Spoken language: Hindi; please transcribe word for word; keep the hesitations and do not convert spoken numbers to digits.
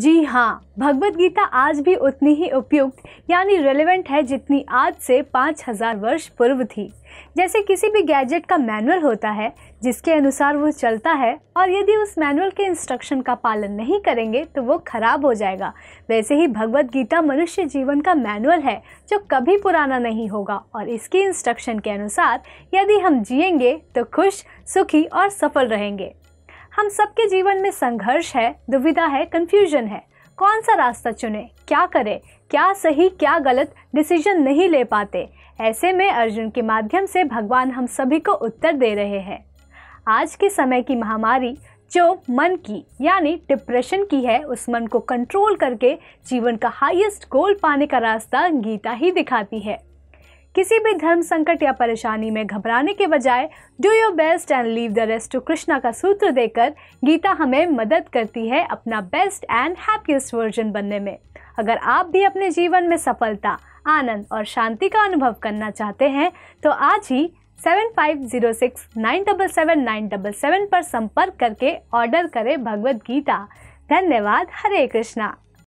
जी हाँ, भगवद गीता आज भी उतनी ही उपयुक्त यानी रेलेवेंट है जितनी आज से पाँच हज़ार वर्ष पूर्व थी। जैसे किसी भी गैजेट का मैनुअल होता है जिसके अनुसार वो चलता है, और यदि उस मैनुअल के इंस्ट्रक्शन का पालन नहीं करेंगे तो वो खराब हो जाएगा, वैसे ही भगवद गीता मनुष्य जीवन का मैनुअल है जो कभी पुराना नहीं होगा, और इसकी इंस्ट्रक्शन के अनुसार यदि हम जिएंगे तो खुश, सुखी और सफल रहेंगे। हम सबके जीवन में संघर्ष है, दुविधा है, कंफ्यूजन है, कौन सा रास्ता चुने, क्या करें, क्या सही क्या गलत डिसीजन नहीं ले पाते। ऐसे में अर्जुन के माध्यम से भगवान हम सभी को उत्तर दे रहे हैं। आज के समय की महामारी जो मन की यानी डिप्रेशन की है, उस मन को कंट्रोल करके जीवन का हाईएस्ट गोल पाने का रास्ता गीता ही दिखाती है। किसी भी धर्म संकट या परेशानी में घबराने के बजाय do your best and leave the rest to Krishna का सूत्र देकर गीता हमें मदद करती है अपना बेस्ट एंड हैप्पीएस्ट वर्जन बनने में। अगर आप भी अपने जीवन में सफलता, आनंद और शांति का अनुभव करना चाहते हैं तो आज ही seven five zero six nine seven seven nine seven seven पर संपर्क करके ऑर्डर करें भगवद गीता। धन्यवाद। हरे कृष्णा।